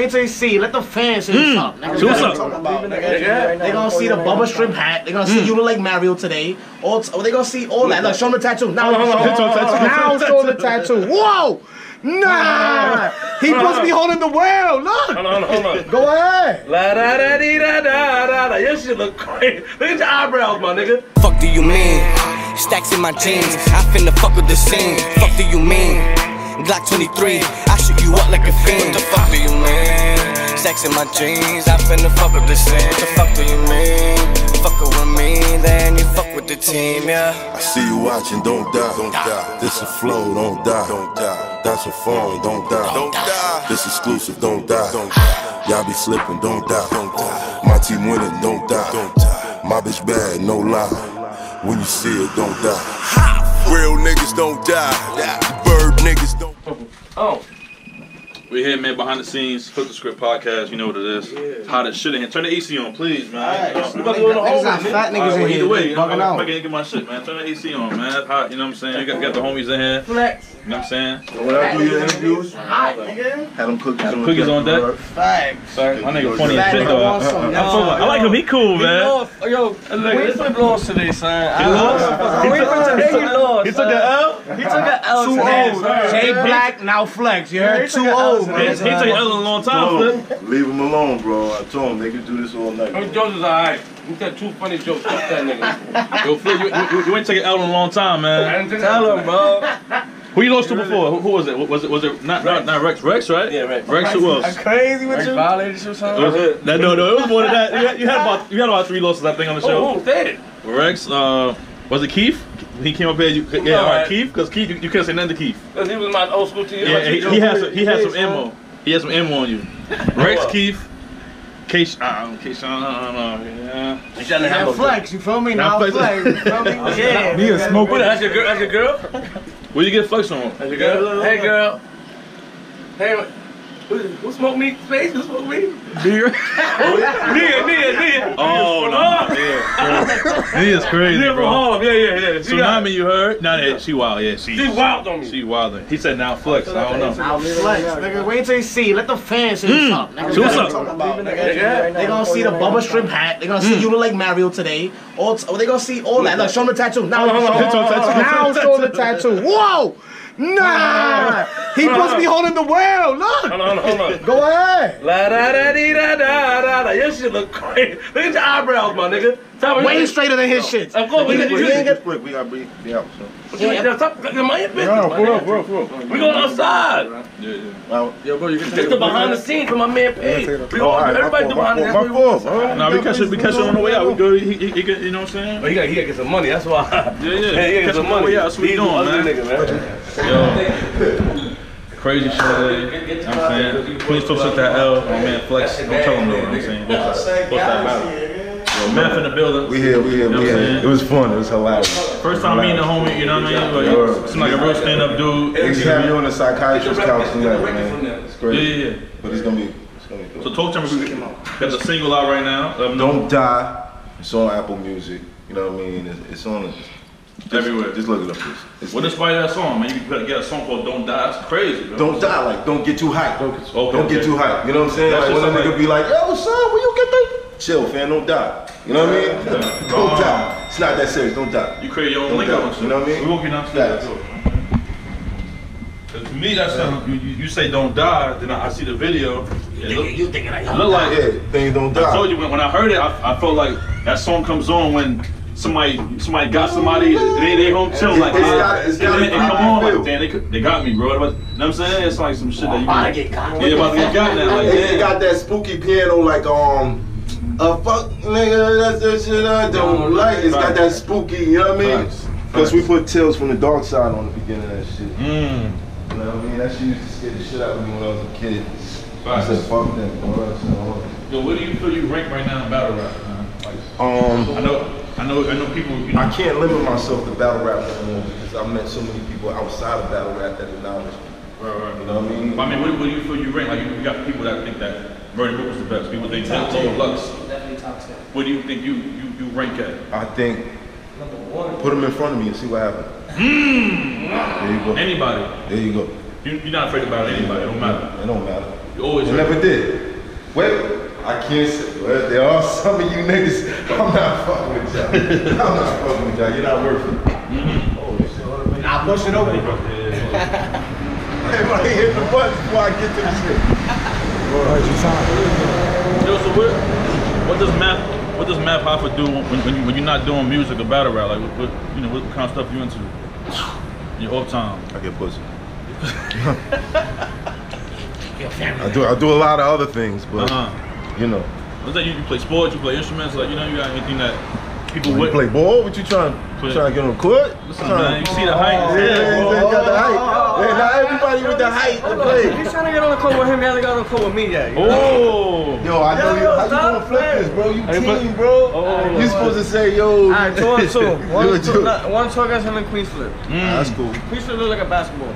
KTC, let the fans see what's up. Nigga. See what's up. They're gonna see the Bubba Shrimp hat. They're gonna see you look like Mario today. They're gonna see all that. Look, show them the tattoo. Now show the tattoo. Whoa! Nah! He must be holding the whale. Look! Hold on. Go ahead. La da da dee da da da da. Your shit look crazy. Look at your eyebrows, my nigga. Fuck do you mean? Stacks in my jeans. I finna fuck with the scene. Fuck do you mean? Glock 23, I shoot you up like a fiend. What the fuck do you mean? Sex in my jeans, I finna fuck up the scene. What the fuck do you mean? Fuckin' with me, then you fuck with the team, yeah. I see you watching, don't die, don't die. This a flow, don't die, don't die. That's a phone, don't die, don't die. This exclusive, don't die, don't die. Y'all be slipping, don't die, don't die. My team winning, don't die, don't die. My bitch bad, no lie. When you see it, don't die. Real niggas don't die. Bird niggas don't. Oh. We here, man, behind the scenes, Flip the Script podcast. You know what it is. Yeah. Hot as shit in here. Turn the AC on, please, man. All right. You know, niggas got fat niggas in here. Either way, I can't get my shit, man. Turn the AC on, man. That's hot. You know what I'm saying? You got the homies in here. Flex. You know what I'm saying? When I do your interviews, hot, nigga. Have them cookies on deck. Cookies on deck. Facts. My nigga funny as shit, though. I like him. He cool, man. Yo, Queenzflip lost today, son. He lost? He took an L? He took an L today. Too old. Jay Black, now Flex. You heard? Too old. He took L a long time, bro, Flip. Leave him alone, bro. I told him they could do this all night. Those jokes is alright. You got two funny jokes. Fuck that nigga. Yo, Flip, you ain't taking L in a long time, man. Tell him, bro. Who you lost to before? Who was it? Was it not Rex? Rex, right? Yeah, Rex. Rex, who else? Crazy with Rex you. Violated you or something? No, it was more than that. You had about three losses, I think, on the show. Oh, who did? Rex. Was it Keith? He came up here, Keith, because Keith, you couldn't say nothing to Keith. Because he was my old school teacher. Yeah, he had some ammo on you. Rex, Keith, Keyshawn, yeah. Now Flex, you feel me? Now Flex, you feel me? Yeah. He a smoker. That's your girl? That's your girl? Where you get Flex on? That's your girl? Hey, girl. Hey, who smoked me? Space? Who smoked me? Deer. Deer. Oh, no. He is crazy, bro. Home. Yeah. Tsunami, you heard? Nah, yeah. She wild, yeah. She wild on me. She wild. He said, now Flex. I don't know. Now Flex. Nigga, wait till you see. Let the fans see what's up. See what's up. They're going to see the Bubba Shrimp hat. They're going to see you look like Mario today. They're going to see all that. Look, show them the tattoo. Now show them the tattoo. Whoa! Nah! He must be holding the whale. Look! Hold on. Go ahead. La da da dee da da da da. Your shit look crazy. Look at your eyebrows, my nigga. Way straighter than his shit. Of course, we gotta breathe out. We going outside. Yeah. Yo, bro, you can take the behind the scenes from my man Page. Everybody do behind the scenes. Nah, we catch him on the way out. We go. He get, you know what I'm saying? He gotta get some money. That's why. Yeah. He get some money. That's what he doing, man. Yo. Crazy shit, I'm saying. Please don't sit that L. My man Flex. Don't tell him no. I'm saying. What's that about? Math in the building. We here. It was fun. It was hilarious. First time meeting the homie, you know what I mean? Like, seemed like a real stand-up dude. He's having you on a psychiatrist couch tonight, man. It's great. Yeah. But it's gonna be cool. So talk to him. We got the single out right now. Don't Die. It's on Apple Music. You know what I mean? It's on. Everywhere. Just look it up, please. What inspired that song, man? You gotta get a song called Don't Die. That's crazy, bro. Don't die, like, don't get too hyped. Don't get too hyped. You know what I'm saying? Like, when a nigga be like, yo, son, where you get that? Chill, fam, don't die. You know what I mean? Don't die. It's not that serious, don't die. You create your own link on it. You know what I mean? We're walking upstairs. To me, that's something, you say don't die, then I see the video. You thinking like, things don't die. I told you, when I heard it, I felt like that song comes on when somebody got somebody, they home chill, like, they got me, bro. You know what I'm saying? It's like some shit that you about to get got. Yeah, about to get got now. It got that spooky piano, like, fuck nigga, that's the shit I don't like. It's got that spooky, you know what I mean? Because we put Tales from the Dark Side on the beginning of that shit. You know what I mean? That shit used to scare the shit out of me when I was a kid. I said, fuck that, bro. Yo, what do you feel you rank right now in battle rap? I know people. You know, I can't limit myself to battle rap anymore because I've met so many people outside of battle rap that acknowledge me. Right. You know what I mean? But I mean, what do you feel you rank? Like, you got people that think that Bernie Wood was the best. People think Tom Lux. Definitely top 10. What do you think you rank at? I think put them in front of me and see what happens. There you go. Anybody. There you go. You're not afraid about anybody. It don't matter. It don't matter. You always you never did. Well, I can't say, well, there are some of you niggas, I'm not fucking with y'all. I'm not fucking with y'all, you're not worth it. Oh, shit. I'll push it over. Everybody hit the button before I get to the shit. Yo, so what does Math Hoffa do when you're not doing music or battle rap? Like, what kind of stuff you into? In your off time? I get pussy. I do a lot of other things, but you know. What's that? You play sports, you play instruments, like you got anything that people would play ball? What you trying to get on the court? Listen, man, you see the height. Yeah, got the height. Yeah, not everybody with the height to play. You trying to get on the court with him, you ain't got on the court with me yet. Oh, yo, I know you. How you gonna flip this, bro? You team, bro. You supposed to say, yo. All right, 2-on-2. 1-2 against him in Queenzflip. That's cool. Queenzflip look like a basketball.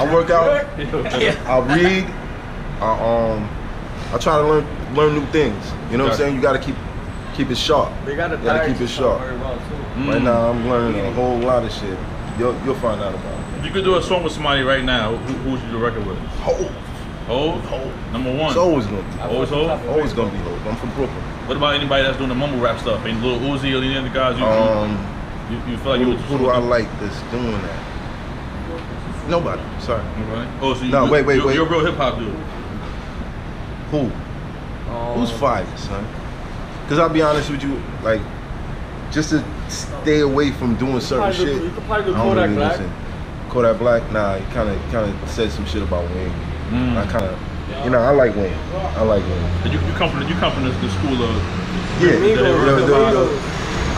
I work out. I read. I try to learn new things. You know what I'm saying? You gotta keep it sharp. You gotta keep it sharp. Well right now, I'm learning a whole lot of shit. You'll find out about it. If you could do a song with somebody right now, who would you do a record with? Hov. Number one. It's always gonna be Hov. Always gonna be Hov. I'm from Brooklyn. What about anybody that's doing the mumble rap stuff? Ain't Lil Uzi or any other guys? You feel like who do I like that's doing that? Nobody. Sorry. Nobody. Oh, so wait. You're a real hip hop dude. Who? Who's fire, son? Because I'll be honest with you, like, just to stay away from doing certain shit. You could probably do Kodak Black. Kodak Black, nah, he kind of said some shit about Wayne. I kind of, you know, I like Wayne. You come from the school of. Yeah.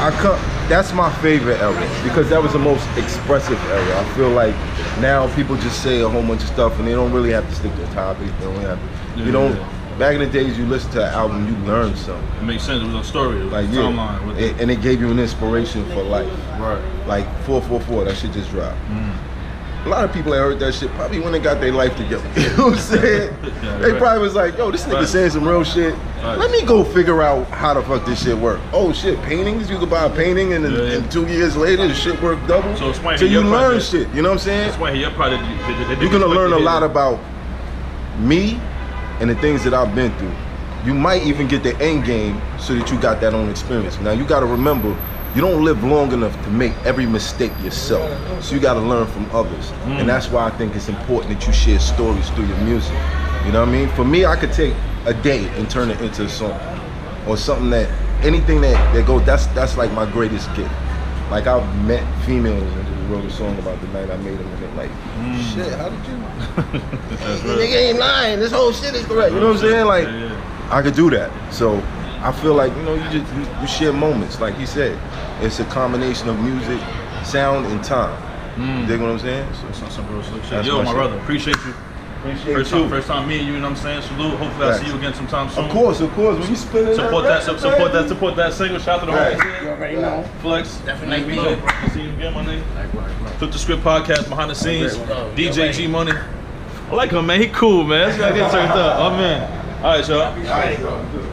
I come. That's my favorite era because that was the most expressive era. I feel like now people just say a whole bunch of stuff and they don't really have to stick to a topic. They don't have to. You don't. Back in the days, you listen to an album, you learned something. It makes sense. It was a story. It was like timeline. And it gave you an inspiration for life. Right. Like 444. That shit just dropped. A lot of people that heard that shit probably when they got their life together. You know what I'm saying? They probably was like, yo, this nigga saying some real shit. Let me go figure out how the fuck this shit work. Oh shit, paintings? You could buy a painting and then 2 years later, the shit worked double. So you learn shit, you know what I'm saying? That's why your product, you're gonna learn a lot about me and the things that I've been through. You might even get the end game so that you got that own experience. Now you gotta remember, you don't live long enough to make every mistake yourself. So you gotta learn from others. And that's why I think it's important that you share stories through your music. You know what I mean? For me, I could take a day and turn it into a song. Or something that, anything that goes, that's like my greatest gift. Like I've met females and just wrote a song about the night I made them and they're like, shit, how did you? Nigga ain't lying, this whole shit is correct. You know what I'm saying? Like, I could do that. So I feel like, you know, you share moments, like he said. It's a combination of music, sound, and time. You dig what I'm saying? So it's not some real slick shit. Yo, my brother, appreciate you. First time meeting you, you know what I'm saying? Salute. Hopefully I'll see you again sometime soon. Of course. When you spin it, support that single. Shout out to the homies. You already know. Flex. Definitely. See you again, my nigga. Flip the Script podcast, behind the scenes. DJGMoney. I like him, man. He cool, man. This guy get turned up. Oh, man. All right, y'all.